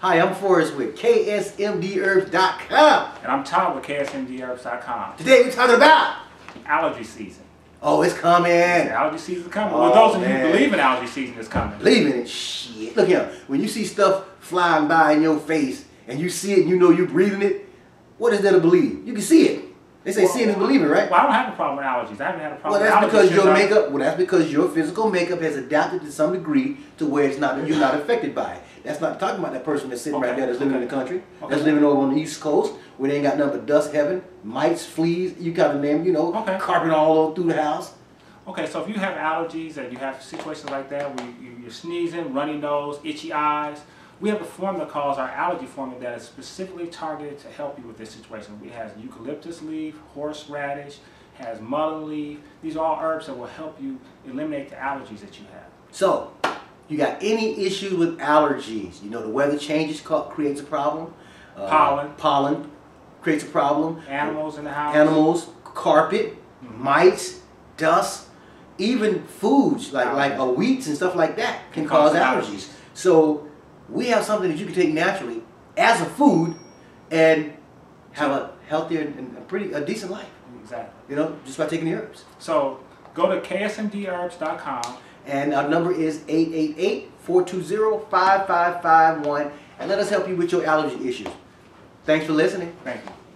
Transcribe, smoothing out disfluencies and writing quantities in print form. Hi, I'm Forrest with KSMDherbs.com. And I'm Todd with KSMDherbs.com. Today we're talking about allergy season. Oh, it's coming. Yeah, allergy season coming. Oh, well, those of you who believe in allergy season is coming. Believe in it? Shit. Look here, when you see stuff flying by in your face and you see it and you know you're breathing it, what is there to believe? You can see it. They say seeing is believing, right? Well, I don't have a problem with allergies. I haven't had a problem with allergies. Well, that's because your physical makeup has adapted to some degree to where it's not, you're not affected by it. That's not talking about that person that's sitting right there that's living in the country, that's living over on the East Coast, where they ain't got nothing but dust heaven, mites, fleas, you got to name, you know, carpet all over through the house. Okay, so if you have allergies and you have situations like that where you're sneezing, runny nose, itchy eyes, we have a formula called our allergy formula that is specifically targeted to help you with this situation. It has eucalyptus leaf, horseradish, has mullein leaf. These are all herbs that will help you eliminate the allergies that you have. So, you got any issues with allergies? You know, the weather changes creates a problem. Pollen creates a problem. Animals in the house. Animals, carpet, mites, dust, even foods like wheats and stuff like that can cause allergies. So, we have something that you can take naturally as a food and have a healthier and a decent life. Exactly. You know, just by taking the herbs. So go to KSMDherbs.com. And our number is 888-420-5551. And let us help you with your allergy issues. Thanks for listening. Thank you.